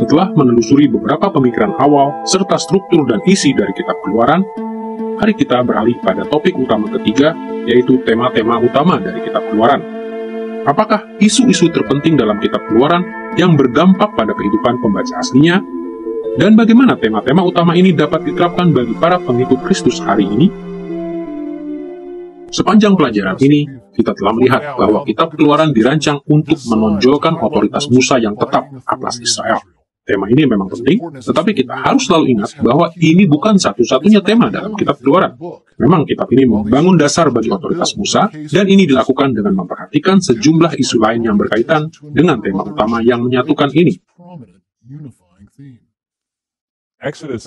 Setelah menelusuri beberapa pemikiran awal serta struktur dan isi dari Kitab Keluaran, hari kita beralih pada topik utama ketiga, yaitu tema-tema utama dari Kitab Keluaran. Apakah isu-isu terpenting dalam Kitab Keluaran yang berdampak pada kehidupan pembaca aslinya? Dan bagaimana tema-tema utama ini dapat diterapkan bagi para pengikut Kristus hari ini? Sepanjang pelajaran ini, kita telah melihat bahwa Kitab Keluaran dirancang untuk menonjolkan otoritas Musa yang tetap atas Israel. Tema ini memang penting, tetapi kita harus selalu ingat bahwa ini bukan satu-satunya tema dalam Kitab Keluaran. Memang kitab ini membangun dasar bagi otoritas Musa, dan ini dilakukan dengan memperhatikan sejumlah isu lain yang berkaitan dengan tema utama yang menyatukan ini.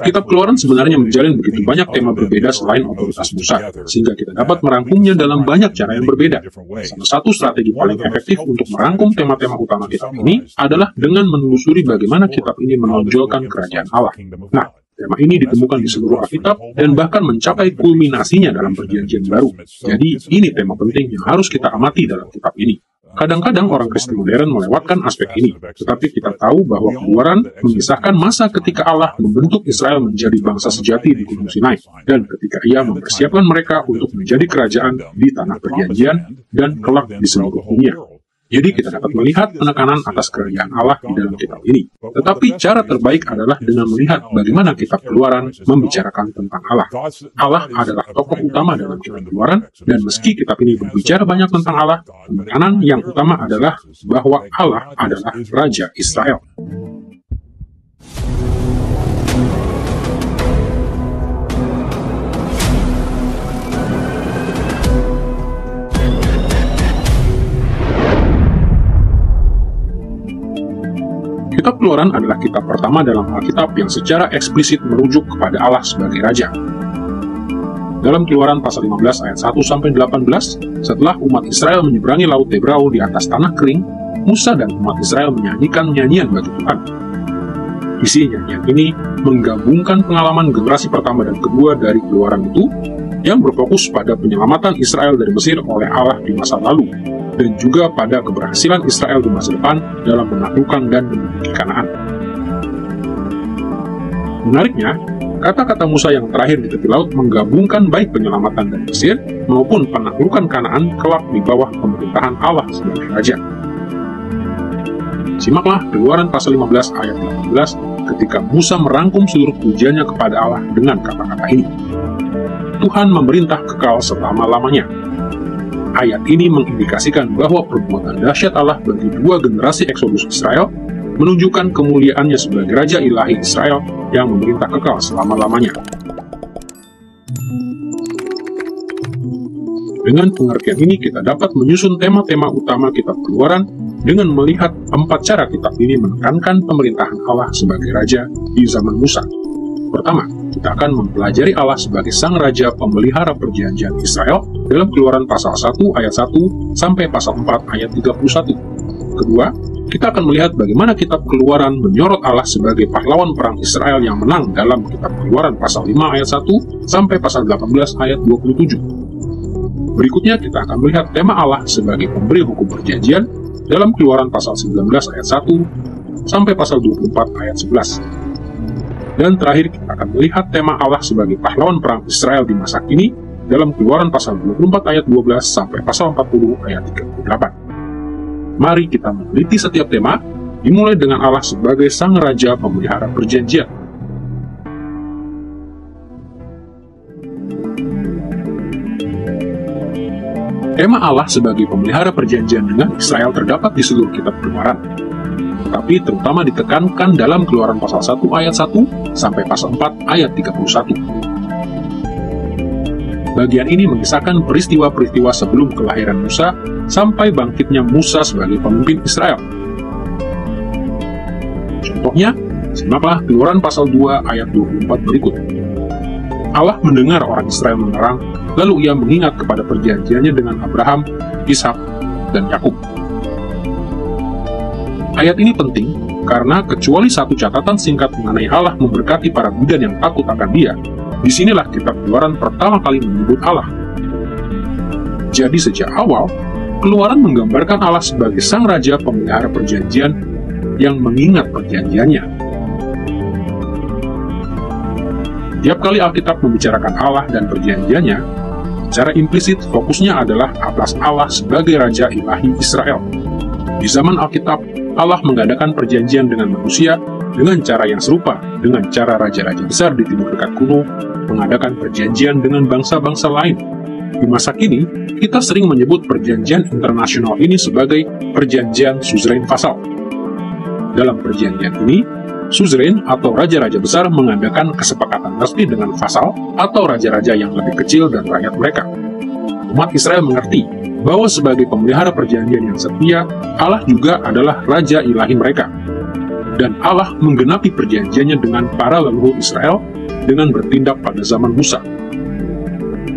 Kitab Keluaran sebenarnya menjalin begitu banyak tema berbeda selain otoritas Musa, sehingga kita dapat merangkumnya dalam banyak cara yang berbeda. Salah satu strategi paling efektif untuk merangkum tema-tema utama kitab ini adalah dengan menelusuri bagaimana kitab ini menonjolkan kerajaan Allah. Nah, tema ini ditemukan di seluruh Alkitab dan bahkan mencapai kulminasinya dalam Perjanjian Baru. Jadi, ini tema penting yang harus kita amati dalam kitab ini. Kadang-kadang orang Kristen modern melewatkan aspek ini, tetapi kita tahu bahwa Keluaran mengisahkan masa ketika Allah membentuk Israel menjadi bangsa sejati di Gunung Sinai, dan ketika Ia mempersiapkan mereka untuk menjadi kerajaan di tanah perjanjian dan kelak di seluruh dunia. Jadi kita dapat melihat penekanan atas kerajaan Allah di dalam kitab ini. Tetapi cara terbaik adalah dengan melihat bagaimana kitab Keluaran membicarakan tentang Allah. Allah adalah tokoh utama dalam kitab Keluaran, dan meski kitab ini berbicara banyak tentang Allah, penekanan yang utama adalah bahwa Allah adalah Raja Israel. Kitab Keluaran adalah kitab pertama dalam Alkitab yang secara eksplisit merujuk kepada Allah sebagai Raja. Dalam Keluaran pasal 15 ayat 1-18, setelah umat Israel menyeberangi Laut Tebrau di atas tanah kering, Musa dan umat Israel menyanyikan nyanyian bagi Tuhan. Isi nyanyian ini menggabungkan pengalaman generasi pertama dan kedua dari Keluaran itu, yang berfokus pada penyelamatan Israel dari Mesir oleh Allah di masa lalu, dan juga pada keberhasilan Israel di masa depan dalam menaklukkan dan menuduki Kanaan. Menariknya, kata-kata Musa yang terakhir di tepi laut menggabungkan baik penyelamatan dari Mesir maupun penaklukan Kanaan kelak di bawah pemerintahan Allah sebagai Raja. Simaklah Keluaran pasal 15 ayat 18 ketika Musa merangkum seluruh pujiannya kepada Allah dengan kata-kata ini. Tuhan memerintah kekal selama-lamanya. Ayat ini mengindikasikan bahwa perbuatan dahsyat Allah bagi dua generasi eksodus Israel menunjukkan kemuliaannya sebagai Raja Ilahi Israel yang memerintah kekal selama-lamanya. Dengan pengertian ini, kita dapat menyusun tema-tema utama Kitab Keluaran dengan melihat empat cara kitab ini menekankan pemerintahan Allah sebagai Raja di zaman Musa. Pertama, kita akan mempelajari Allah sebagai Sang Raja Pemelihara Perjanjian Israel dalam Keluaran pasal 1 ayat 1 sampai pasal 4 ayat 31. Kedua, kita akan melihat bagaimana Kitab Keluaran menyorot Allah sebagai pahlawan perang Israel yang menang dalam Kitab Keluaran pasal 5 ayat 1 sampai pasal 18 ayat 27. Berikutnya, kita akan melihat tema Allah sebagai pemberi hukum perjanjian dalam Keluaran pasal 19 ayat 1 sampai pasal 24 ayat 11. Dan terakhir, kita akan melihat tema Allah sebagai pahlawan perang Israel di masa kini dalam Keluaran pasal 24 ayat 12 sampai pasal 40 ayat 38. Mari kita meneliti setiap tema, dimulai dengan Allah sebagai Sang Raja Pemelihara Perjanjian. Tema Allah sebagai pemelihara perjanjian dengan Israel terdapat di seluruh kitab Keluaran, tapi terutama ditekankan dalam Keluaran pasal 1 ayat 1 sampai pasal 4 ayat 31. Bagian ini mengisahkan peristiwa-peristiwa sebelum kelahiran Musa sampai bangkitnya Musa sebagai pemimpin Israel. Contohnya, simaklah Keluaran pasal 2 ayat 24 berikut. Allah mendengar orang Israel mengerang, lalu Ia mengingat kepada perjanjiannya dengan Abraham, Ishak, dan Yakub. Ayat ini penting, karena kecuali satu catatan singkat mengenai Allah memberkati para bidan yang takut akan Dia, disinilah Kitab Keluaran pertama kali menyebut Allah. Jadi sejak awal, Keluaran menggambarkan Allah sebagai Sang Raja Pemelihara Perjanjian yang mengingat perjanjiannya. Setiap kali Alkitab membicarakan Allah dan perjanjiannya, secara implisit fokusnya adalah atas Allah sebagai Raja Ilahi Israel. Di zaman Alkitab, Allah mengadakan perjanjian dengan manusia dengan cara yang serupa dengan cara raja-raja besar di Timur Dekat kuno mengadakan perjanjian dengan bangsa-bangsa lain. Di masa kini, kita sering menyebut perjanjian internasional ini sebagai perjanjian suzerain pasal. Dalam perjanjian ini, suzerain atau raja-raja besar mengadakan kesepakatan resmi dengan vasal atau raja-raja yang lebih kecil dan rakyat mereka. Umat Israel mengerti bahwa sebagai pemelihara perjanjian yang setia, Allah juga adalah Raja Ilahi mereka. Dan Allah menggenapi perjanjiannya dengan para leluhur Israel dengan bertindak pada zaman Musa.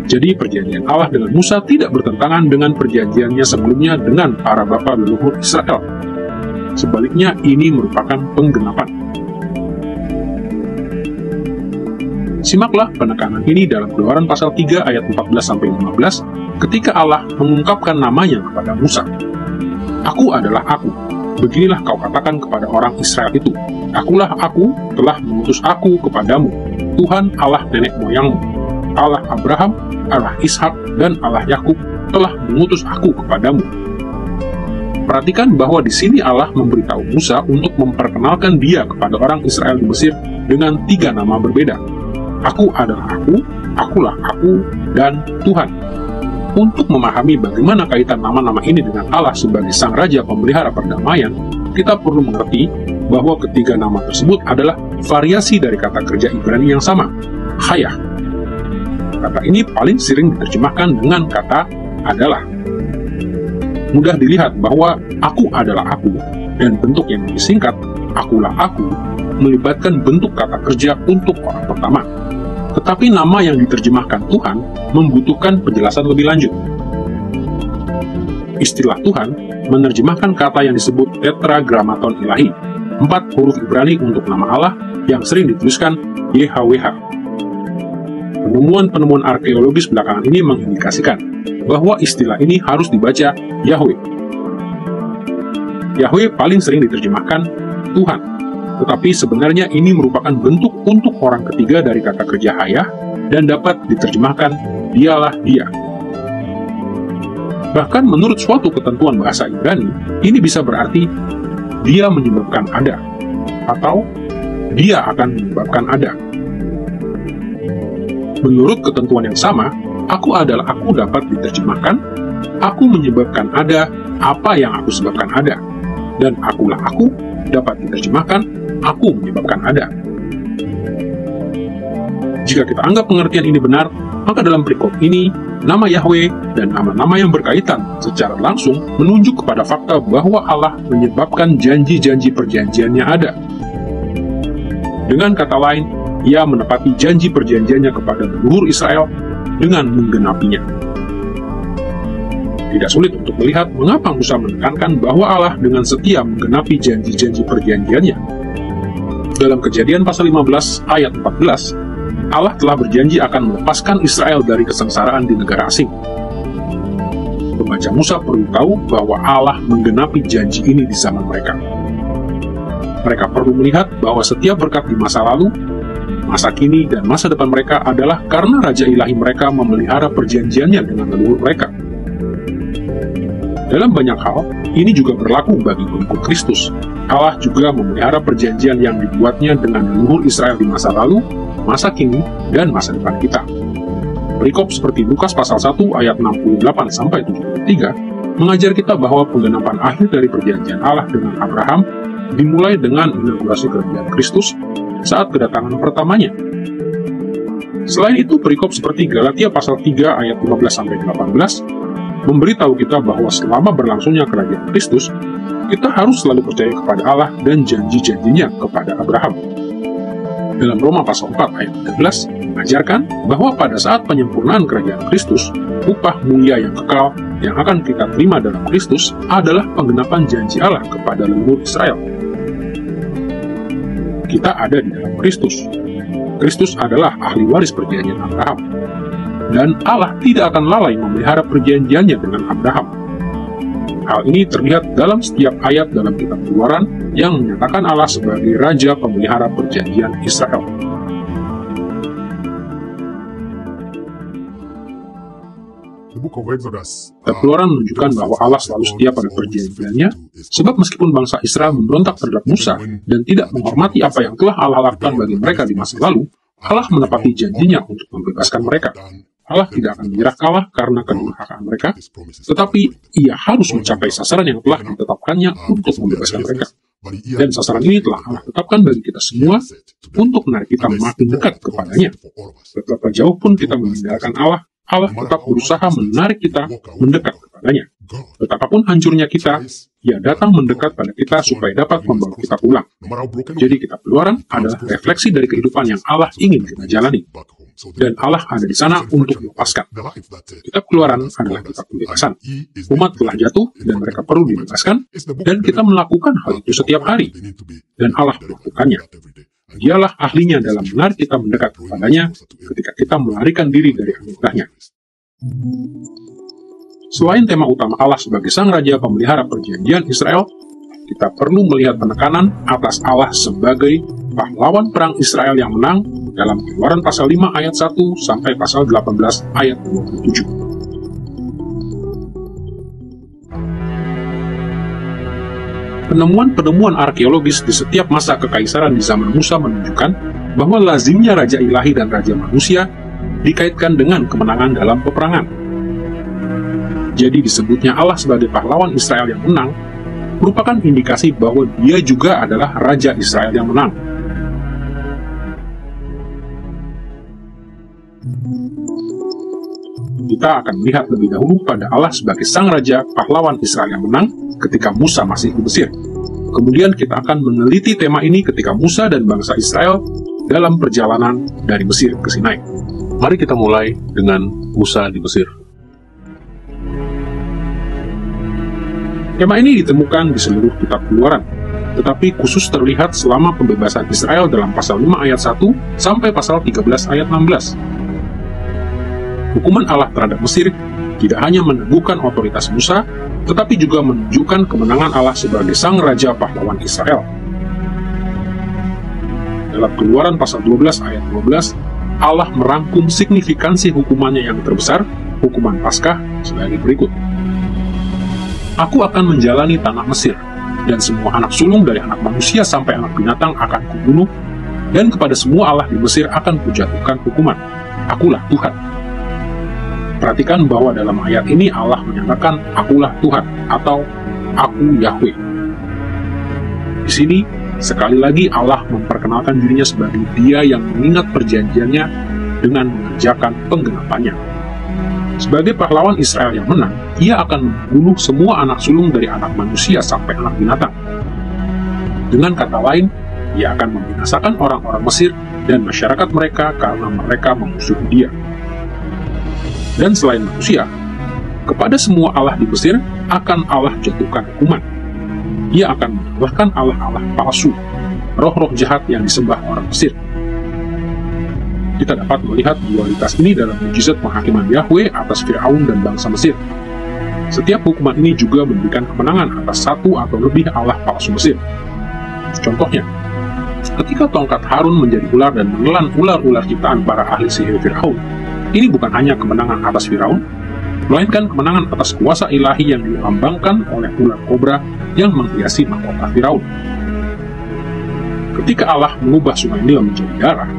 Jadi perjanjian Allah dengan Musa tidak bertentangan dengan perjanjiannya sebelumnya dengan para bapa leluhur Israel. Sebaliknya, ini merupakan penggenapan. Simaklah penekanan ini dalam Keluaran pasal 3 ayat 14-15 ketika Allah mengungkapkan namanya kepada Musa. Aku adalah aku, beginilah kau katakan kepada orang Israel itu, Akulah aku telah mengutus aku kepadamu, Tuhan Allah nenek moyangmu, Allah Abraham, Allah Ishak, dan Allah Yakub telah mengutus aku kepadamu. Perhatikan bahwa di sini Allah memberitahu Musa untuk memperkenalkan dia kepada orang Israel di Mesir dengan 3 nama berbeda. Aku adalah aku, akulah aku, dan Tuhan. Untuk memahami bagaimana kaitan nama-nama ini dengan Allah sebagai Sang Raja Pemelihara Perdamaian, kita perlu mengerti bahwa ketiga nama tersebut adalah variasi dari kata kerja Ibrani yang sama, Hayah. Kata ini paling sering diterjemahkan dengan kata adalah. Mudah dilihat bahwa aku adalah aku, dan bentuk yang disingkat, akulah aku, melibatkan bentuk kata kerja untuk orang pertama. Tetapi nama yang diterjemahkan Tuhan membutuhkan penjelasan lebih lanjut. Istilah Tuhan menerjemahkan kata yang disebut tetragramaton ilahi, 4 huruf Ibrani untuk nama Allah yang sering dituliskan YHWH. Penemuan-penemuan arkeologis belakangan ini mengindikasikan bahwa istilah ini harus dibaca Yahweh. Yahweh paling sering diterjemahkan Tuhan. Tetapi sebenarnya ini merupakan bentuk untuk orang ketiga dari kata kerja hayah dan dapat diterjemahkan dialah dia. Bahkan menurut suatu ketentuan bahasa Ibrani, ini bisa berarti dia menyebabkan ada atau dia akan menyebabkan ada. Menurut ketentuan yang sama, aku adalah aku dapat diterjemahkan aku menyebabkan ada apa yang aku sebabkan ada, dan akulah aku dapat diterjemahkan aku menyebabkan ada. Jika kita anggap pengertian ini benar, maka dalam perikop ini, nama Yahweh dan nama-nama yang berkaitan secara langsung menunjuk kepada fakta bahwa Allah menyebabkan janji-janji perjanjiannya ada. Dengan kata lain, ia menepati janji perjanjiannya kepada leluhur Israel dengan menggenapinya. Tidak sulit untuk melihat mengapa Musa menekankan bahwa Allah dengan setia menggenapi janji-janji perjanjiannya. Dalam Kejadian pasal 15 ayat 14, Allah telah berjanji akan melepaskan Israel dari kesengsaraan di negara asing. Pembaca Musa perlu tahu bahwa Allah menggenapi janji ini di zaman mereka. Mereka perlu melihat bahwa setiap berkat di masa lalu, masa kini, dan masa depan mereka adalah karena Raja Ilahi mereka memelihara perjanjiannya dengan leluhur mereka. Dalam banyak hal, ini juga berlaku bagi pengikut Kristus. Allah juga memelihara perjanjian yang dibuatnya dengan leluhur Israel di masa lalu, masa kini, dan masa depan kita. Perikop seperti Lukas pasal 1 ayat 68-73 mengajar kita bahwa penggenapan akhir dari perjanjian Allah dengan Abraham dimulai dengan inaugurasi kerajaan Kristus saat kedatangan pertamanya. Selain itu, perikop seperti Galatia pasal 3 ayat 15-18 memberitahu kita bahwa selama berlangsungnya kerajaan Kristus, kita harus selalu percaya kepada Allah dan janji-janjinya kepada Abraham. Dalam Roma pasal 4 ayat 13, mengajarkan bahwa pada saat penyempurnaan kerajaan Kristus, upah mulia yang kekal yang akan kita terima dalam Kristus adalah penggenapan janji Allah kepada leluhur Israel. Kita ada di dalam Kristus. Kristus adalah ahli waris perjanjian Abraham. Dan Allah tidak akan lalai memelihara perjanjiannya dengan Abraham. Hal ini terlihat dalam setiap ayat dalam Kitab Keluaran yang menyatakan Allah sebagai Raja Pemelihara Perjanjian Israel. Keluaran menunjukkan bahwa Allah selalu setia pada perjanjiannya, sebab meskipun bangsa Israel memberontak terhadap Musa dan tidak menghormati apa yang telah Allah lakukan bagi mereka di masa lalu, Allah menepati janjinya untuk membebaskan mereka. Allah tidak akan menyerah kalah karena kedurhakaan mereka, tetapi ia harus mencapai sasaran yang telah ditetapkannya untuk membebaskan mereka. Dan sasaran ini telah Allah tetapkan bagi kita semua untuk menarik kita makin dekat kepadanya. Betapa jauh pun kita menghindarkan Allah, Allah tetap berusaha menarik kita mendekat kepadanya. Betapapun hancurnya kita, Ia datang mendekat pada kita supaya dapat membawa kita pulang. Jadi Kitab Keluaran adalah refleksi dari kehidupan yang Allah ingin kita jalani. Dan Allah ada di sana untuk melepaskan. Kitab Keluaran adalah kitab pembebasan. Umat telah jatuh dan mereka perlu dibebaskan, dan kita melakukan hal itu setiap hari. Dan Allah melakukannya. Dialah ahlinya dalam menarik kita mendekat kepadanya ketika kita melarikan diri dari anugerahnya. Selain tema utama Allah sebagai sang raja pemelihara perjanjian Israel, kita perlu melihat penekanan atas Allah sebagai pahlawan perang Israel yang menang dalam Keluaran pasal 5 ayat 1 sampai pasal 18 ayat 27. Penemuan-penemuan arkeologis di setiap masa kekaisaran di zaman Musa menunjukkan bahwa lazimnya raja ilahi dan raja manusia dikaitkan dengan kemenangan dalam peperangan. Jadi disebutnya Allah sebagai pahlawan Israel yang menang merupakan indikasi bahwa dia juga adalah Raja Israel yang menang. Kita akan melihat lebih dahulu pada Allah sebagai Sang Raja Pahlawan Israel yang menang ketika Musa masih di Mesir. Kemudian kita akan meneliti tema ini ketika Musa dan bangsa Israel dalam perjalanan dari Mesir ke Sinai. Mari kita mulai dengan Musa di Mesir. Tema ini ditemukan di seluruh kitab Keluaran, tetapi khusus terlihat selama pembebasan Israel dalam pasal 5 ayat 1 sampai pasal 13 ayat 16. Hukuman Allah terhadap Mesir tidak hanya meneguhkan otoritas Musa, tetapi juga menunjukkan kemenangan Allah sebagai sang raja pahlawan Israel. Dalam Keluaran pasal 12 ayat 12, Allah merangkum signifikansi hukumannya yang terbesar, hukuman Paskah, sebagai berikut. Aku akan menjalani tanah Mesir, dan semua anak sulung dari anak manusia sampai anak binatang akan kubunuh, dan kepada semua Allah di Mesir akan kujatuhkan hukuman. Akulah Tuhan. Perhatikan bahwa dalam ayat ini Allah menyatakan Akulah Tuhan atau Aku Yahweh. Di sini, sekali lagi Allah memperkenalkan dirinya sebagai Dia yang mengingat perjanjiannya dengan mengerjakan penggenapannya. Sebagai pahlawan Israel yang menang, ia akan membunuh semua anak sulung dari anak manusia sampai anak binatang. Dengan kata lain, ia akan membinasakan orang-orang Mesir dan masyarakat mereka karena mereka memusuhi dia. Dan selain manusia, kepada semua Allah di Mesir akan Allah jatuhkan hukuman. Ia akan mengalahkan Allah-Allah palsu, roh-roh jahat yang disembah orang Mesir. Kita dapat melihat dualitas ini dalam mujizat penghakiman Yahweh atas Fir'aun dan bangsa Mesir. Setiap hukuman ini juga memberikan kemenangan atas satu atau lebih Allah palsu Mesir. Contohnya, ketika tongkat Harun menjadi ular dan menelan ular-ular ciptaan para ahli sihir Fir'aun, ini bukan hanya kemenangan atas Fir'aun, melainkan kemenangan atas kuasa ilahi yang dilambangkan oleh ular kobra yang menghiasi mahkota Fir'aun. Ketika Allah mengubah sungai Nil menjadi darah,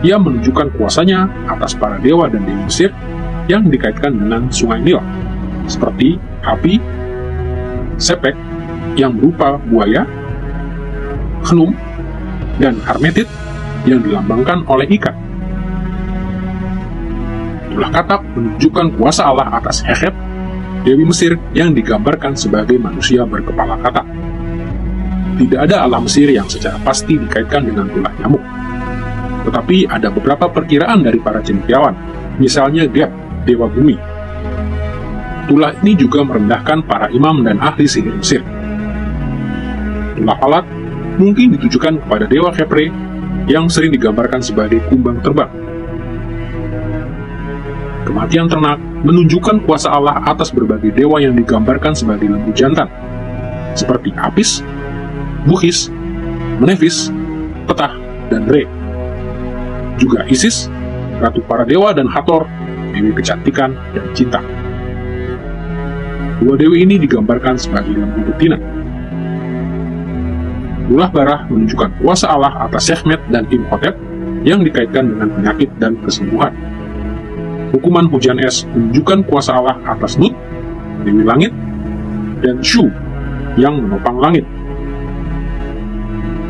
Ia menunjukkan kuasanya atas para dewa dan dewi Mesir yang dikaitkan dengan sungai Nil, seperti Api, Sepek yang berupa buaya, Khnum, dan Harmetit yang dilambangkan oleh ikan. Ulah Katab menunjukkan kuasa Allah atas Heket, dewi Mesir yang digambarkan sebagai manusia berkepala katak. Tidak ada Allah Mesir yang secara pasti dikaitkan dengan ulah nyamuk. Tetapi ada beberapa perkiraan dari para cendekiawan, misalnya Geb, dewa bumi. Tulah ini juga merendahkan para imam dan ahli sihir Mesir. Tulah Alat mungkin ditujukan kepada dewa Khepre yang sering digambarkan sebagai kumbang terbang. Kematian ternak menunjukkan kuasa Allah atas berbagai dewa yang digambarkan sebagai lembu jantan, seperti Apis, Buhis, Menefis, Petah, dan Re. Juga Isis, ratu para dewa dan Hathor, dewi kecantikan dan cinta. Dua dewi ini digambarkan sebagai lembu betina. Ulah Barah menunjukkan kuasa Allah atas Sekhmet dan Imhotep yang dikaitkan dengan penyakit dan kesembuhan. Hukuman hujan es menunjukkan kuasa Allah atas Nut, dewi langit, dan Shu yang menopang langit.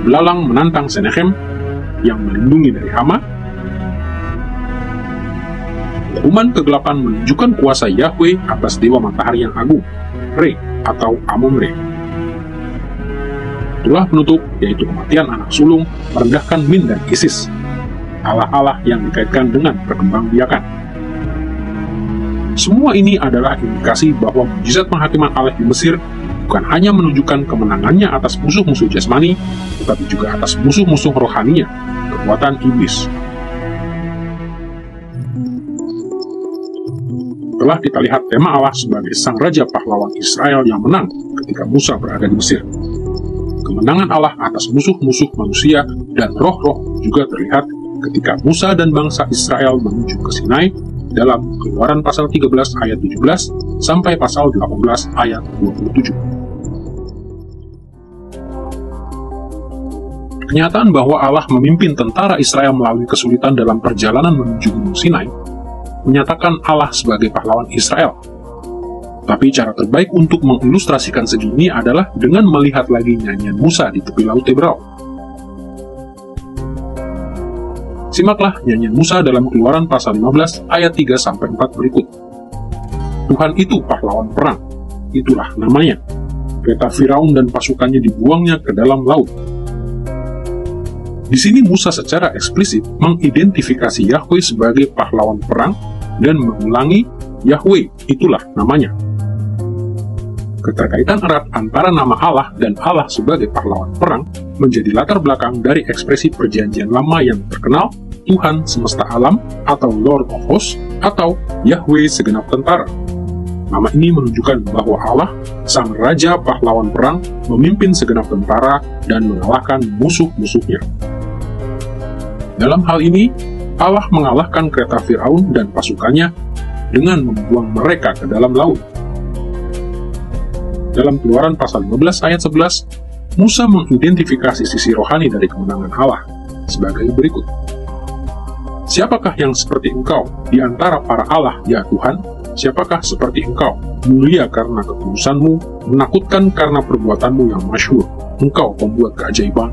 Belalang menantang Senechem yang melindungi dari hama. Hukuman kegelapan menunjukkan kuasa Yahweh atas dewa matahari yang agung, Re atau Amon-Re. Itulah penutup, yaitu kematian anak sulung merendahkan Min dan Isis, Allah-Allah yang dikaitkan dengan perkembangbiakan. Semua ini adalah indikasi bahwa mukjizat penghakiman Allah di Mesir bukan hanya menunjukkan kemenangannya atas musuh-musuh jasmani, tetapi juga atas musuh-musuh rohaninya, kekuatan iblis. Telah kita lihat tema Allah sebagai sang raja pahlawan Israel yang menang ketika Musa berada di Mesir. Kemenangan Allah atas musuh-musuh manusia dan roh-roh juga terlihat ketika Musa dan bangsa Israel menuju ke Sinai dalam Keluaran pasal 13 ayat 17 sampai pasal 18 ayat 27. Kenyataan bahwa Allah memimpin tentara Israel melalui kesulitan dalam perjalanan menuju Gunung Sinai menyatakan Allah sebagai pahlawan Israel. Tapi cara terbaik untuk mengilustrasikan segi ini adalah dengan melihat lagi nyanyian Musa di tepi Laut Tebrau. Simaklah nyanyian Musa dalam Keluaran pasal 15 ayat 3-4 berikut. Tuhan itu pahlawan perang, itulah namanya. Kereta Firaun dan pasukannya dibuangnya ke dalam laut. Di sini Musa secara eksplisit mengidentifikasi Yahweh sebagai pahlawan perang dan mengulangi Yahweh, itulah namanya. Keterkaitan erat antara nama Allah dan Allah sebagai pahlawan perang menjadi latar belakang dari ekspresi perjanjian lama yang terkenal Tuhan semesta alam atau Lord of Hosts atau Yahweh segenap tentara. Nama ini menunjukkan bahwa Allah, sang raja pahlawan perang, memimpin segenap tentara dan mengalahkan musuh-musuhnya. Dalam hal ini, Allah mengalahkan kereta Firaun dan pasukannya dengan membuang mereka ke dalam laut. Dalam Keluaran pasal 15 ayat 11, Musa mengidentifikasi sisi rohani dari kemenangan Allah sebagai berikut. Siapakah yang seperti engkau di antara para Allah, ya Tuhan? Siapakah seperti engkau? Mulia karena ketulusanmu, menakutkan karena perbuatanmu yang masyhur. Engkau pembuat keajaiban.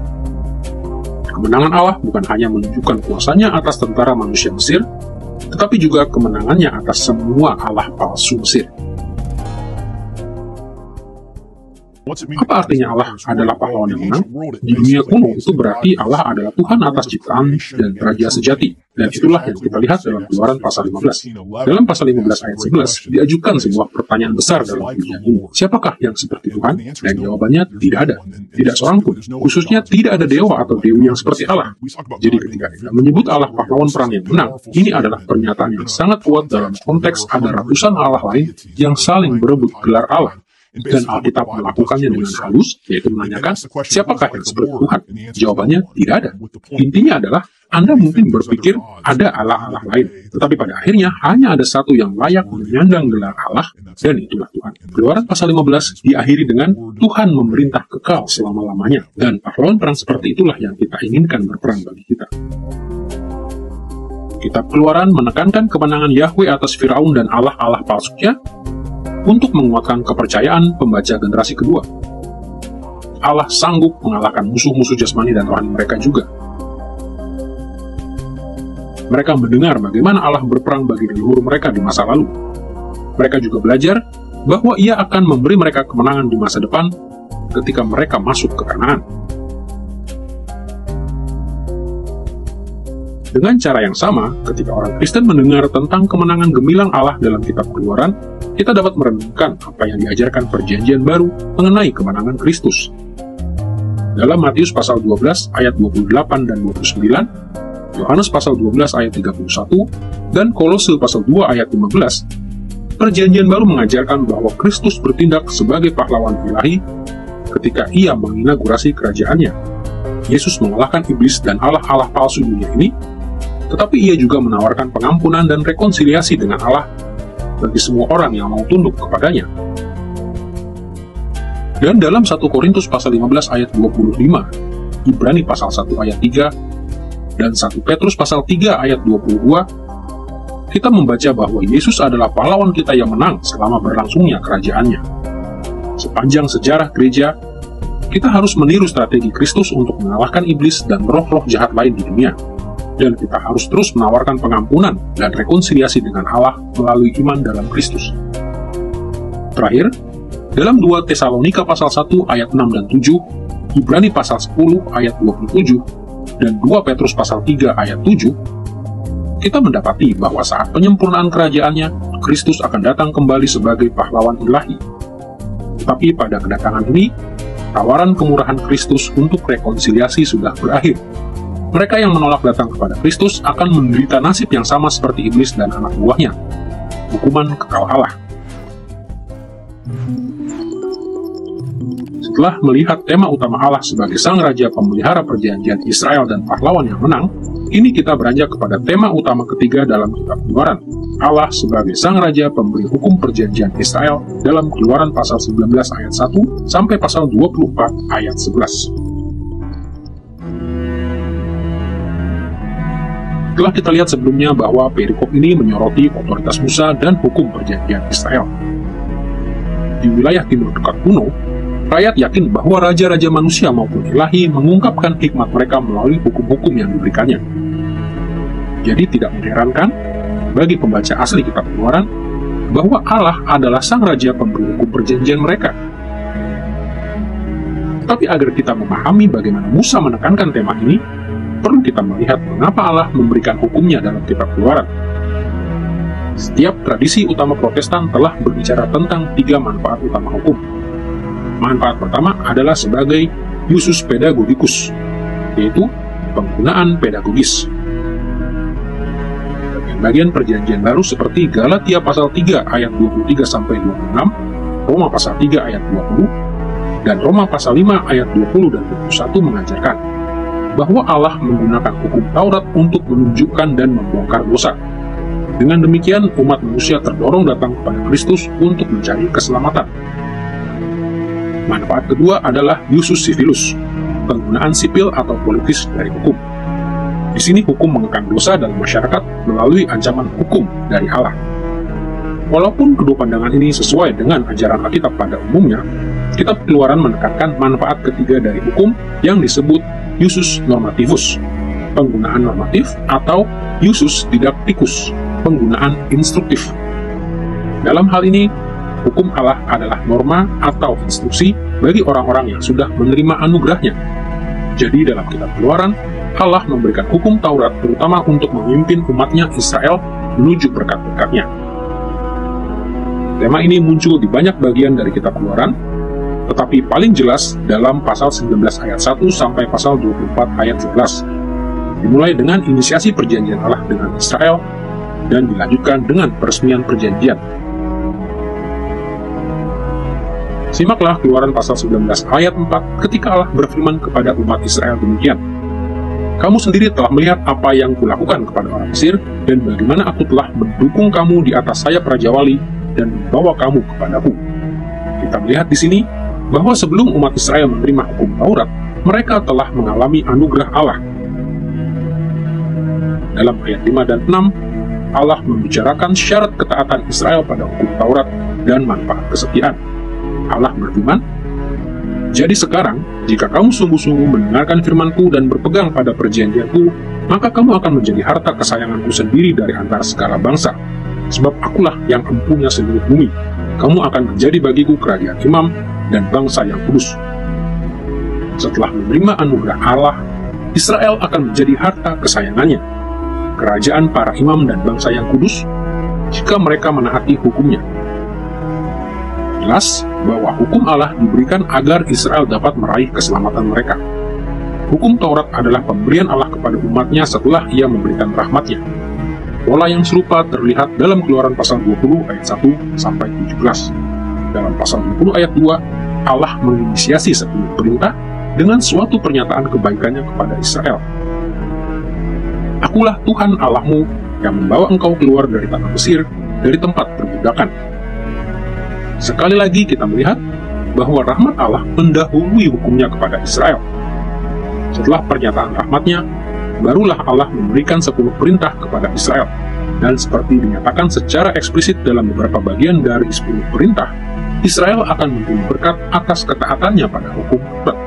Kemenangan Allah bukan hanya menunjukkan kuasanya atas tentara manusia Mesir, tetapi juga kemenangannya atas semua Allah palsu Mesir. Apa artinya Allah adalah pahlawan yang menang? Di dunia kuno itu berarti Allah adalah Tuhan atas ciptaan dan raja sejati. Dan itulah yang kita lihat dalam Keluaran pasal 15. Dalam pasal 15 ayat 11, diajukan sebuah pertanyaan besar dalam dunia ini. Siapakah yang seperti Tuhan? Dan jawabannya tidak ada. Tidak seorang pun. Khususnya tidak ada dewa atau dewi yang seperti Allah. Jadi ketika kita menyebut Allah pahlawan perang yang menang, ini adalah pernyataan yang sangat kuat dalam konteks ada ratusan Allah lain yang saling berebut gelar Allah. Dan Alkitab melakukannya dengan halus, yaitu menanyakan, siapakah yang seperti Tuhan? Jawabannya, tidak ada. Intinya adalah, Anda mungkin berpikir ada Allah-Allah lain, tetapi pada akhirnya hanya ada satu yang layak menyandang gelar Allah, dan itulah Tuhan. Keluaran pasal 15 diakhiri dengan, Tuhan memerintah kekal selama-lamanya, dan pahlawan perang seperti itulah yang kita inginkan berperang bagi kita. Kitab Keluaran menekankan kemenangan Yahweh atas Firaun dan Allah-Allah palsunya, untuk menguatkan kepercayaan pembaca generasi kedua. Allah sanggup mengalahkan musuh-musuh jasmani dan rohani mereka juga. Mereka mendengar bagaimana Allah berperang bagi leluhur mereka di masa lalu. Mereka juga belajar bahwa Ia akan memberi mereka kemenangan di masa depan ketika mereka masuk ke Kanaan. Dengan cara yang sama, ketika orang Kristen mendengar tentang kemenangan gemilang Allah dalam kitab Keluaran, kita dapat merenungkan apa yang diajarkan perjanjian baru mengenai kemenangan Kristus. Dalam Matius pasal 12 ayat 28 dan 29, Yohanes pasal 12 ayat 31, dan Kolose pasal 2 ayat 15, perjanjian baru mengajarkan bahwa Kristus bertindak sebagai pahlawan ilahi ketika Ia menginagurasi kerajaannya. Yesus mengalahkan iblis dan Allah-Allah palsu dunia ini, tetapi Ia juga menawarkan pengampunan dan rekonsiliasi dengan Allah bagi semua orang yang mau tunduk kepadanya. Dan dalam 1 Korintus pasal 15 ayat 25, Ibrani pasal 1 ayat 3, dan 1 Petrus pasal 3 ayat 22, kita membaca bahwa Yesus adalah pahlawan kita yang menang selama berlangsungnya kerajaannya. Sepanjang sejarah gereja, kita harus meniru strategi Kristus untuk mengalahkan iblis dan roh-roh jahat lain di dunia. Dan kita harus terus menawarkan pengampunan dan rekonsiliasi dengan Allah melalui iman dalam Kristus. Terakhir, dalam 2 Tesalonika pasal 1 ayat 6 dan 7, Ibrani pasal 10 ayat 27, dan 2 Petrus pasal 3 ayat 7, kita mendapati bahwa saat penyempurnaan kerajaannya, Kristus akan datang kembali sebagai pahlawan ilahi. Tetapi pada kedatangan ini, tawaran kemurahan Kristus untuk rekonsiliasi sudah berakhir. Mereka yang menolak datang kepada Kristus akan menderita nasib yang sama seperti iblis dan anak buahnya, hukuman kekal Allah. Setelah melihat tema utama Allah sebagai Sang Raja Pemelihara Perjanjian Israel dan Pahlawan yang Menang, ini kita beranjak kepada tema utama ketiga dalam Kitab Keluaran, Allah sebagai Sang Raja Pemberi Hukum Perjanjian Israel dalam Keluaran pasal 19 ayat 1 sampai pasal 24 ayat 11. Telah kita lihat sebelumnya bahwa perikop ini menyoroti otoritas Musa dan hukum perjanjian Israel. Di wilayah timur dekat kuno, rakyat yakin bahwa raja-raja manusia maupun ilahi mengungkapkan hikmat mereka melalui hukum-hukum yang diberikannya. Jadi tidak mengherankan bagi pembaca asli Kitab Keluaran bahwa Allah adalah Sang Raja Pemberi Hukum Perjanjian mereka. Tapi agar kita memahami bagaimana Musa menekankan tema ini, perlu kita melihat mengapa Allah memberikan hukumnya dalam Kitab Keluaran. Setiap tradisi utama Protestan telah berbicara tentang 3 manfaat utama hukum. Manfaat pertama adalah sebagai usus pedagogicus, yaitu penggunaan pedagogis. Bagian perjanjian baru seperti Galatia pasal 3 ayat 23-26, Roma pasal 3 ayat 20, dan Roma pasal 5 ayat 20 dan 21 mengajarkan bahwa Allah menggunakan hukum Taurat untuk menunjukkan dan membongkar dosa. Dengan demikian, umat manusia terdorong datang kepada Kristus untuk mencari keselamatan. Manfaat kedua adalah iusus civilus, penggunaan sipil atau politis dari hukum. Di sini hukum mengekang dosa dalam masyarakat melalui ancaman hukum dari Allah. Walaupun kedua pandangan ini sesuai dengan ajaran Alkitab pada umumnya, Kitab Keluaran menekankan manfaat ketiga dari hukum yang disebut iusus normativus, penggunaan normatif, atau iusus didaktikus, penggunaan instruktif. Dalam hal ini, hukum Allah adalah norma atau instruksi bagi orang-orang yang sudah menerima anugerahnya. Jadi dalam Kitab Keluaran, Allah memberikan hukum Taurat terutama untuk memimpin umatnya Israel menuju berkat-berkatnya. Tema ini muncul di banyak bagian dari Kitab Keluaran, tetapi paling jelas dalam pasal 19 ayat 1 sampai pasal 24 ayat 11, dimulai dengan inisiasi perjanjian Allah dengan Israel dan dilanjutkan dengan peresmian perjanjian. Simaklah Keluaran pasal 19 ayat 4 ketika Allah berfirman kepada umat Israel demikian, "Kamu sendiri telah melihat apa yang kulakukan kepada orang Mesir dan bagaimana aku telah mendukung kamu di atas sayap rajawali dan membawa kamu kepadaku." Kita melihat di sini bahwa sebelum umat Israel menerima hukum Taurat, mereka telah mengalami anugerah Allah. Dalam ayat 5 dan 6, Allah membicarakan syarat ketaatan Israel pada hukum Taurat dan manfaat kesetiaan. Allah berfirman, "Jadi sekarang, jika kamu sungguh-sungguh mendengarkan firman-Ku dan berpegang pada perjanjian-Ku, maka kamu akan menjadi harta kesayangan-Ku sendiri dari antara segala bangsa, sebab akulah yang empunya seluruh bumi. Kamu akan menjadi bagiku kerajaan imam dan bangsa yang kudus." Setelah menerima anugerah Allah, Israel akan menjadi harta kesayangannya, kerajaan para imam dan bangsa yang kudus, jika mereka menaati hukumnya. Jelas bahwa hukum Allah diberikan agar Israel dapat meraih keselamatan mereka. Hukum Taurat adalah pemberian Allah kepada umatnya setelah ia memberikan rahmatnya. Pola yang serupa terlihat dalam Keluaran pasal 20 ayat 1 sampai 17. Dalam pasal 20 ayat 2, Allah menginisiasi sebuah perintah dengan suatu pernyataan kebaikannya kepada Israel. "Akulah Tuhan Allahmu yang membawa engkau keluar dari tanah Mesir, dari tempat perbudakan." Sekali lagi kita melihat bahwa rahmat Allah mendahului hukumnya kepada Israel. Setelah pernyataan rahmatnya, barulah Allah memberikan 10 perintah kepada Israel. Dan seperti dinyatakan secara eksplisit dalam beberapa bagian dari 10 perintah, Israel akan menerima berkat atas ketaatannya pada hukum Taurat.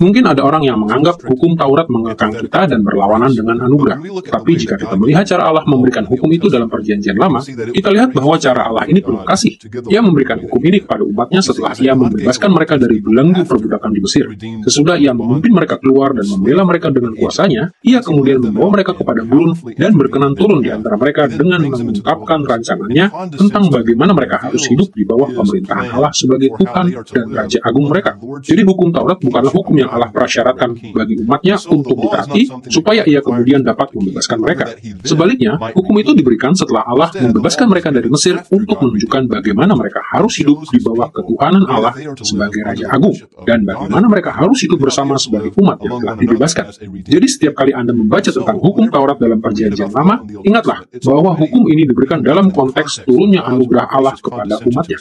Mungkin ada orang yang menganggap hukum Taurat mengekang kita dan berlawanan dengan anugerah. Tapi jika kita melihat cara Allah memberikan hukum itu dalam perjanjian lama, kita lihat bahwa cara Allah ini penuh kasih. Ia memberikan hukum ini kepada umatnya setelah ia membebaskan mereka dari belenggu perbudakan di Mesir. Sesudah ia memimpin mereka keluar dan membela mereka dengan kuasanya, ia kemudian membawa mereka kepada gurun dan berkenan turun di antara mereka dengan mengungkapkan rancangannya tentang bagaimana mereka harus hidup di bawah pemerintahan Allah sebagai Tuhan dan Raja Agung mereka. Jadi hukum Taurat bukanlah hukum yang Allah prasyaratkan bagi umatnya untuk ditaati, supaya ia kemudian dapat membebaskan mereka. Sebaliknya, hukum itu diberikan setelah Allah membebaskan mereka dari Mesir untuk menunjukkan bagaimana mereka harus hidup di bawah ketuhanan Allah sebagai Raja Agung, dan bagaimana mereka harus hidup bersama sebagai umat yang telah dibebaskan. Jadi setiap kali Anda membaca tentang hukum Taurat dalam perjanjian lama, ingatlah bahwa hukum ini diberikan dalam konteks turunnya anugerah Allah kepada umatnya.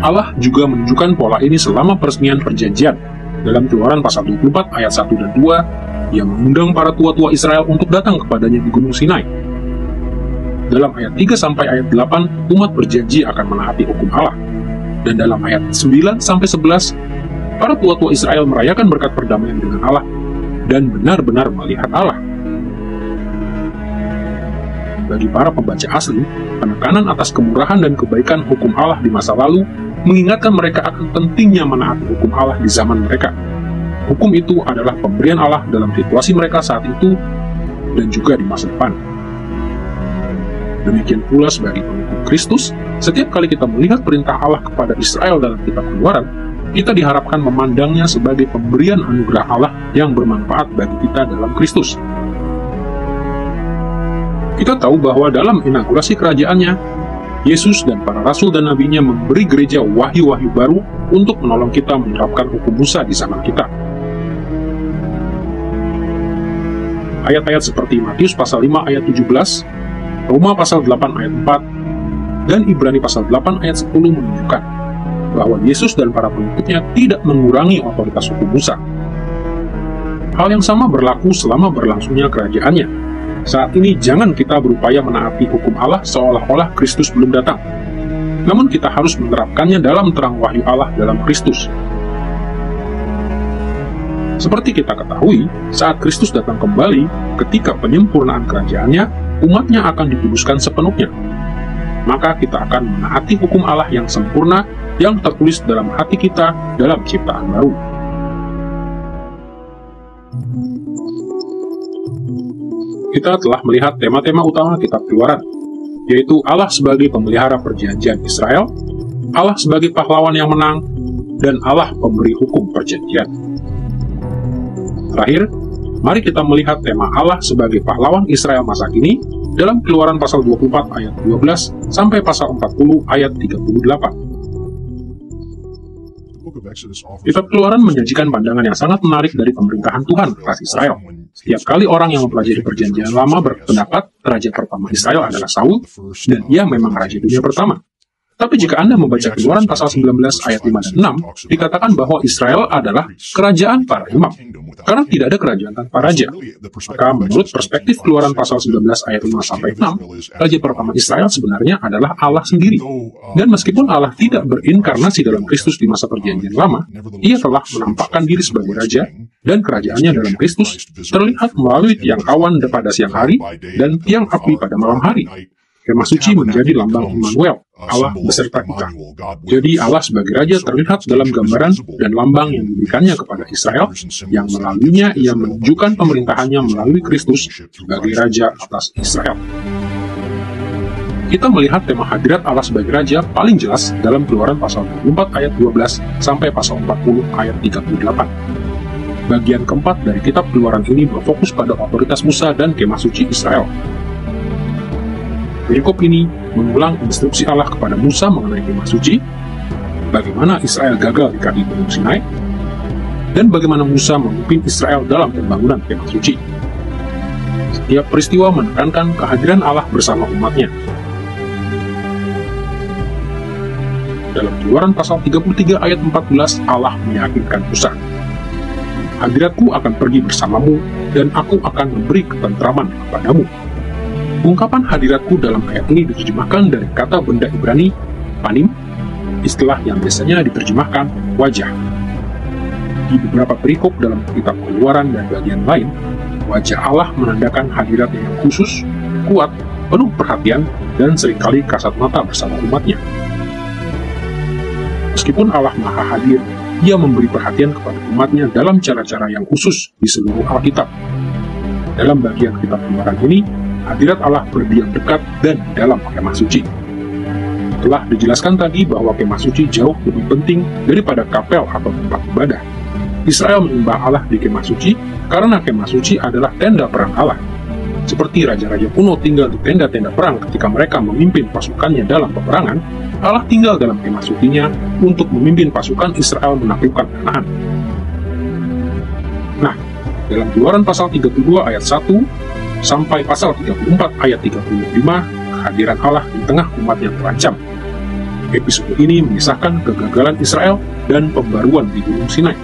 Allah juga menunjukkan pola ini selama peresmian perjanjian. Dalam Keluaran pasal 24 ayat 1 dan 2, Ia mengundang para tua-tua Israel untuk datang kepadanya di Gunung Sinai. Dalam ayat 3 sampai ayat 8, umat berjanji akan menaati hukum Allah. Dan dalam ayat 9 sampai 11, para tua-tua Israel merayakan berkat perdamaian dengan Allah dan benar-benar melihat Allah. Bagi para pembaca asli, penekanan atas kemurahan dan kebaikan hukum Allah di masa lalu mengingatkan mereka akan pentingnya menaati hukum Allah di zaman mereka. Hukum itu adalah pemberian Allah dalam situasi mereka saat itu dan juga di masa depan. Demikian pula sebagai pengikut Kristus, setiap kali kita melihat perintah Allah kepada Israel dalam Kitab Keluaran, kita diharapkan memandangnya sebagai pemberian anugerah Allah yang bermanfaat bagi kita dalam Kristus. Kita tahu bahwa dalam inaugurasi kerajaannya, Yesus dan para rasul dan nabinya memberi gereja wahyu-wahyu baru untuk menolong kita menerapkan hukum Musa di zaman kita. Ayat-ayat seperti Matius pasal 5 ayat 17, Roma pasal 8 ayat 4, dan Ibrani pasal 8 ayat 10 menunjukkan bahwa Yesus dan para pengikutnya tidak mengurangi otoritas hukum Musa. Hal yang sama berlaku selama berlangsungnya kerajaannya. Saat ini jangan kita berupaya menaati hukum Allah seolah-olah Kristus belum datang. Namun kita harus menerapkannya dalam terang wahyu Allah dalam Kristus. Seperti kita ketahui, saat Kristus datang kembali, ketika penyempurnaan kerajaannya, umatnya akan dikuduskan sepenuhnya. Maka kita akan menaati hukum Allah yang sempurna yang tertulis dalam hati kita dalam ciptaan baru. Kita telah melihat tema-tema utama Kitab Keluaran, yaitu Allah sebagai pemelihara perjanjian Israel, Allah sebagai pahlawan yang menang, dan Allah pemberi hukum perjanjian. Terakhir, mari kita melihat tema Allah sebagai pahlawan Israel masa kini dalam Keluaran pasal 24 ayat 12 sampai pasal 40 ayat 38. Kitab Keluaran menyajikan pandangan yang sangat menarik dari pemerintahan Tuhan atas Israel. Setiap kali orang yang mempelajari perjanjian lama berpendapat, raja pertama Israel adalah Saul, dan ia memang raja dunia pertama. Tapi jika Anda membaca Keluaran pasal 19 ayat 5 dan 6, dikatakan bahwa Israel adalah kerajaan para imam, karena tidak ada kerajaan tanpa raja. Maka menurut perspektif Keluaran pasal 19 ayat 5 sampai 6, raja pertama Israel sebenarnya adalah Allah sendiri. Dan meskipun Allah tidak berinkarnasi dalam Kristus di masa perjanjian lama, ia telah menampakkan diri sebagai raja, dan kerajaannya dalam Kristus terlihat melalui tiang awan pada siang hari dan tiang api pada malam hari. Kemah suci menjadi lambang Immanuel, Allah beserta kita. Jadi Allah sebagai raja terlihat dalam gambaran dan lambang yang diberikannya kepada Israel, yang melaluinya ia menunjukkan pemerintahannya melalui Kristus sebagai raja atas Israel. Kita melihat tema hadirat Allah sebagai raja paling jelas dalam Keluaran pasal 24 ayat 12 sampai pasal 40 ayat 38. Bagian keempat dari Kitab Keluaran ini berfokus pada otoritas Musa dan kemah suci Israel. Perikop ini mengulang instruksi Allah kepada Musa mengenai kemah suci, bagaimana Israel gagal di kaki Gunung Sinai, dan bagaimana Musa memimpin Israel dalam pembangunan kemah suci. Setiap peristiwa menekankan kehadiran Allah bersama umatnya. Dalam Keluaran pasal 33 ayat 14, Allah meyakinkan Musa, "Hadiratku akan pergi bersamamu, dan aku akan memberi ketentraman kepadamu." Ungkapan hadiratku dalam ayat ini diterjemahkan dari kata benda Ibrani, panim, istilah yang biasanya diterjemahkan wajah. Di beberapa perikop dalam kitab Keluaran dan bagian lain, wajah Allah menandakan hadiratnya yang khusus, kuat, penuh perhatian, dan seringkali kasat mata bersama umatnya. Meskipun Allah maha hadir, Ia memberi perhatian kepada umatnya dalam cara-cara yang khusus di seluruh Alkitab. Dalam bagian kitab Keluaran ini, hadirat Allah berdiam dekat dan dalam kemah suci. Telah dijelaskan tadi bahwa kemah suci jauh lebih penting daripada kapel atau tempat ibadah. Israel menyembah Allah di kemah suci karena kemah suci adalah tenda perang Allah. Seperti raja-raja kuno tinggal di tenda-tenda perang ketika mereka memimpin pasukannya dalam peperangan, Allah tinggal dalam kemah sucinya untuk memimpin pasukan Israel menaklukkan Kanaan. Nah, dalam Keluaran pasal 32 ayat 1 sampai pasal 34 ayat 35, kehadiran Allah di tengah umat yang terancam. Episode ini mengisahkan kegagalan Israel dan pembaruan di Gunung Sinai.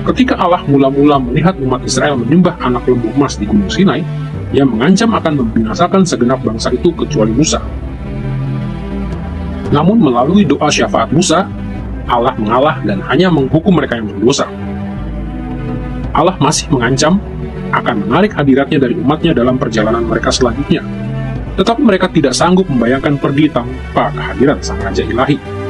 Ketika Allah mula-mula melihat umat Israel menyembah anak lembu emas di Gunung Sinai, Ia mengancam akan membinasakan segenap bangsa itu kecuali Musa. Namun melalui doa syafaat Musa, Allah mengalah dan hanya menghukum mereka yang berdosa. Allah masih mengancam akan menarik hadiratnya dari umatnya dalam perjalanan mereka selanjutnya. Tetapi mereka tidak sanggup membayangkan pergi tanpa kehadiran sang Raja Ilahi.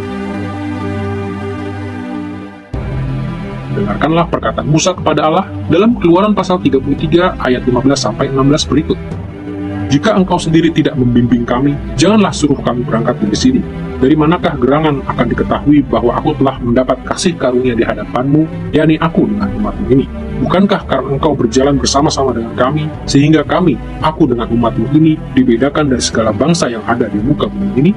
Dengarkanlah perkataan Musa kepada Allah dalam Keluaran pasal 33 ayat 15-16 berikut. "Jika engkau sendiri tidak membimbing kami, janganlah suruh kami berangkat dari sini. Dari manakah gerangan akan diketahui bahwa aku telah mendapat kasih karunia di hadapanmu, yakni aku dengan umatmu ini? Bukankah karena engkau berjalan bersama-sama dengan kami, sehingga kami, aku dengan umatmu ini, dibedakan dari segala bangsa yang ada di muka bumi ini?"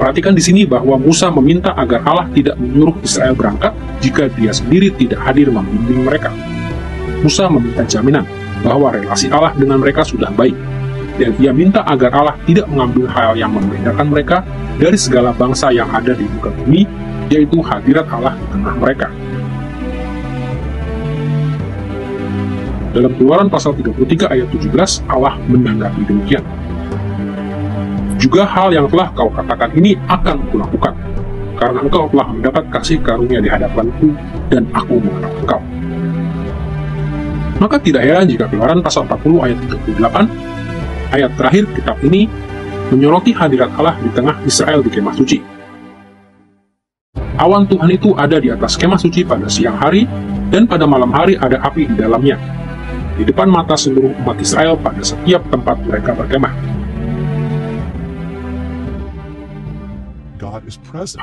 Perhatikan di sini bahwa Musa meminta agar Allah tidak menyuruh Israel berangkat jika dia sendiri tidak hadir membimbing mereka. Musa meminta jaminan bahwa relasi Allah dengan mereka sudah baik, dan ia minta agar Allah tidak mengambil hal yang membedakan mereka dari segala bangsa yang ada di muka bumi, yaitu hadirat Allah di tengah mereka. Dalam Keluaran pasal 33 ayat 17, Allah menanggapi demikian, "Juga hal yang telah kau katakan ini akan kulakukan, karena engkau telah mendapat kasih karunia di hadapanku, dan aku mengenal engkau." Maka tidak heran jika Keluaran pasal 40 ayat 38, ayat terakhir kitab ini menyoroti hadirat Allah di tengah Israel di kemah suci. "Awan Tuhan itu ada di atas kemah suci pada siang hari, dan pada malam hari ada api di dalamnya, di depan mata seluruh umat Israel pada setiap tempat mereka berkemah."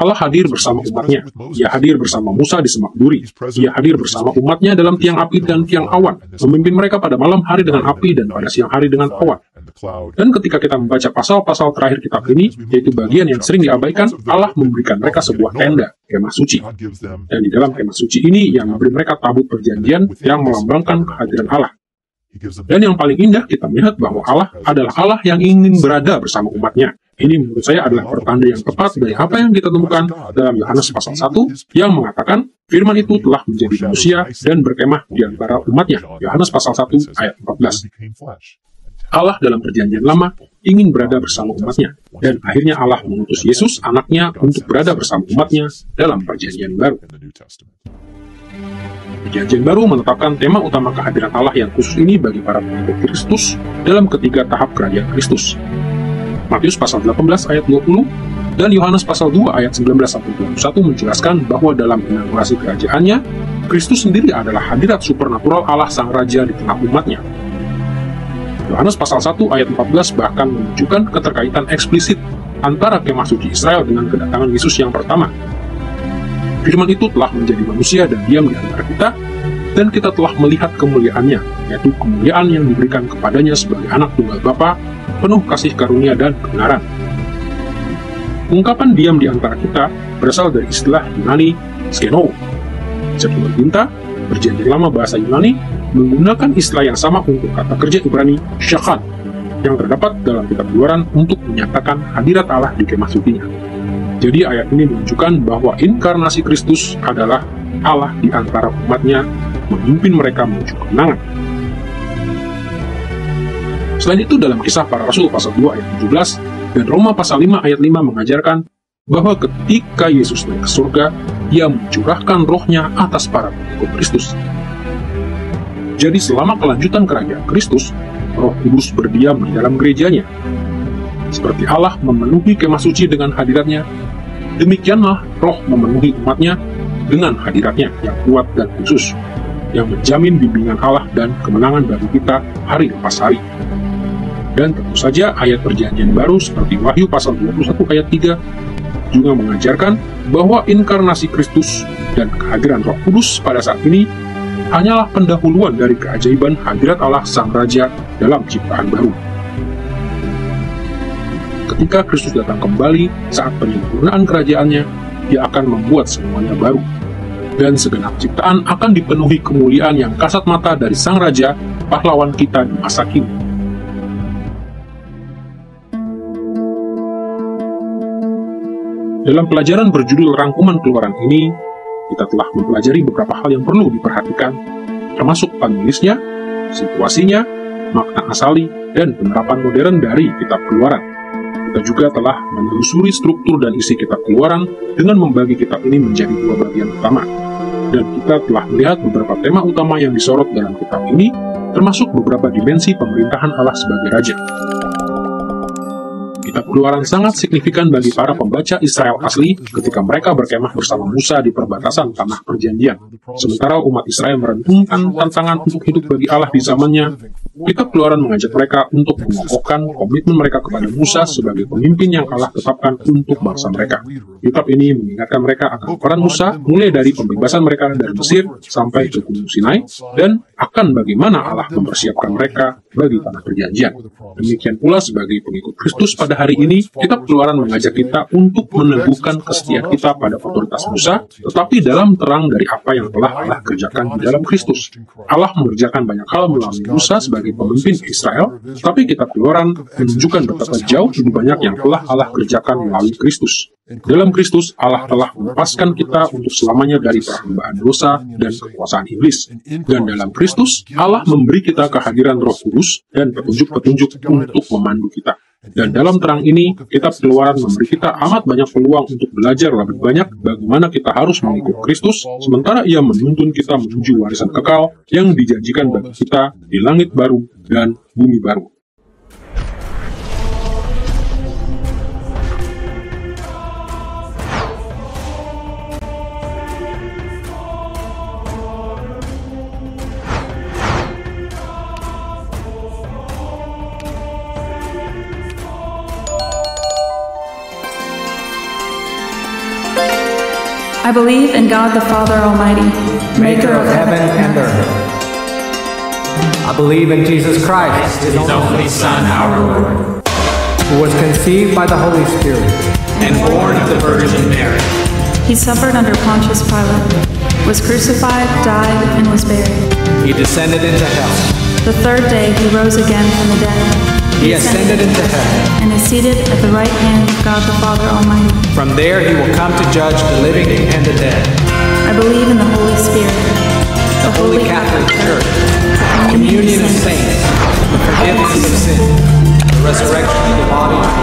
Allah hadir bersama umatnya. Ia hadir bersama Musa di semak duri. Ia hadir bersama umatnya dalam tiang api dan tiang awan, memimpin mereka pada malam hari dengan api dan pada siang hari dengan awan. Dan ketika kita membaca pasal-pasal terakhir kitab ini, yaitu bagian yang sering diabaikan, Allah memberikan mereka sebuah tenda, kemah suci. Dan di dalam kemah suci ini, Ia memberi mereka tabut perjanjian yang melambangkan kehadiran Allah. Dan yang paling indah, kita melihat bahwa Allah adalah Allah yang ingin berada bersama umatnya. Ini menurut saya adalah pertanda yang tepat dari apa yang kita temukan dalam Yohanes pasal 1 yang mengatakan firman itu telah menjadi manusia dan berkemah di antara umatnya. Yohanes pasal 1 ayat 14. Allah dalam perjanjian lama ingin berada bersama umatnya, dan akhirnya Allah mengutus Yesus anaknya untuk berada bersama umatnya dalam perjanjian baru. Perjanjian baru menetapkan tema utama kehadiran Allah yang khusus ini bagi para pengikut Kristus dalam ketiga tahap kerajaan Kristus. Matius pasal 18 ayat 20 dan Yohanes pasal 2 ayat 19-21 menjelaskan bahwa dalam inaugurasi kerajaannya, Kristus sendiri adalah hadirat supernatural Allah Sang Raja di tengah umatnya. Yohanes pasal 1 ayat 14 bahkan menunjukkan keterkaitan eksplisit antara kemah suci Israel dengan kedatangan Yesus yang pertama. Firman itu telah menjadi manusia dan diam di antara kita, dan kita telah melihat kemuliaannya, yaitu kemuliaan yang diberikan kepadanya sebagai anak tunggal Bapa, penuh kasih karunia dan kebenaran. Ungkapan diam di antara kita berasal dari istilah Yunani skeno. Jadwal Tinta, perjanjian lama bahasa Yunani, menggunakan istilah yang sama untuk kata kerja Ibrani syakan yang terdapat dalam kitab Keluaran untuk menyatakan hadirat Allah di kemah sucinya. Jadi ayat ini menunjukkan bahwa inkarnasi Kristus adalah Allah di antara umatnya, memimpin mereka menuju kemenangan. Selain itu, dalam kisah para rasul pasal 2 ayat 17 dan Roma pasal 5 ayat 5 mengajarkan bahwa ketika Yesus naik ke surga, Ia mencurahkan rohnya atas para pengikut Kristus. Jadi selama kelanjutan kerajaan Kristus, Roh Kudus berdiam di dalam gerejanya. Seperti Allah memenuhi kemah suci dengan hadiratnya, demikianlah Roh memenuhi umatnya dengan hadiratnya yang kuat dan khusus, yang menjamin bimbingan Allah dan kemenangan bagi kita hari lepas hari. Dan tentu saja ayat perjanjian baru seperti Wahyu pasal 21 ayat 3 juga mengajarkan bahwa inkarnasi Kristus dan kehadiran Roh Kudus pada saat ini hanyalah pendahuluan dari keajaiban hadirat Allah Sang Raja dalam ciptaan baru. Ketika Kristus datang kembali saat penyempurnaan kerajaannya, Dia akan membuat semuanya baru. Dan segenap ciptaan akan dipenuhi kemuliaan yang kasat mata dari Sang Raja, pahlawan kita di masa kini. Dalam pelajaran berjudul Rangkuman Keluaran ini, kita telah mempelajari beberapa hal yang perlu diperhatikan, termasuk penulisnya, situasinya, makna asali, dan penerapan modern dari Kitab Keluaran. Kita juga telah menelusuri struktur dan isi Kitab Keluaran dengan membagi kitab ini menjadi dua bagian utama. Dan kita telah melihat beberapa tema utama yang disorot dalam kitab ini, termasuk beberapa dimensi pemerintahan Allah sebagai Raja. Kitab Keluaran sangat signifikan bagi para pembaca Israel asli ketika mereka berkemah bersama Musa di perbatasan tanah perjanjian. Sementara umat Israel merenungkan tantangan untuk hidup bagi Allah di zamannya, Kitab Keluaran mengajak mereka untuk mengokohkan komitmen mereka kepada Musa sebagai pemimpin yang Allah tetapkan untuk bangsa mereka. Kitab ini mengingatkan mereka akan peran Musa, mulai dari pembebasan mereka dari Mesir sampai ke Gunung Sinai, dan akan bagaimana Allah mempersiapkan mereka bagi tanah perjanjian. Demikian pula sebagai pengikut Kristus pada hari ini, Kitab Keluaran mengajak kita untuk meneguhkan kesetiaan kita pada otoritas Musa, tetapi dalam terang dari apa yang telah Allah kerjakan di dalam Kristus. Allah mengerjakan banyak hal melalui Musa sebagai pemimpin Israel, tapi Kitab Keluaran menunjukkan betapa jauh lebih banyak yang telah Allah kerjakan melalui Kristus. Dalam Kristus, Allah telah melepaskan kita untuk selamanya dari perhambaan dosa dan kekuasaan iblis. Dan dalam Kristus, Allah memberi kita kehadiran Roh Kudus dan petunjuk-petunjuk untuk memandu kita. Dan dalam terang ini, Kitab Keluaran memberi kita amat banyak peluang untuk belajar lebih banyak bagaimana kita harus mengikut Kristus, sementara Ia menuntun kita menuju warisan kekal yang dijanjikan bagi kita di langit baru dan bumi baru. I believe in God the Father Almighty, maker of heaven and earth. I believe in Jesus Christ, His only Son, our Lord, who was conceived by the Holy Spirit and born of the Virgin Mary. He suffered under Pontius Pilate, was crucified, died, and was buried. He descended into hell. The third day He rose again from the dead. He ascended into heaven, and is seated at the right hand of God the Father Almighty. From there He will come to judge the living and the dead. I believe in the Holy Spirit, the Holy Catholic Church, the communion of saints, the forgiveness of sin, the resurrection of the body,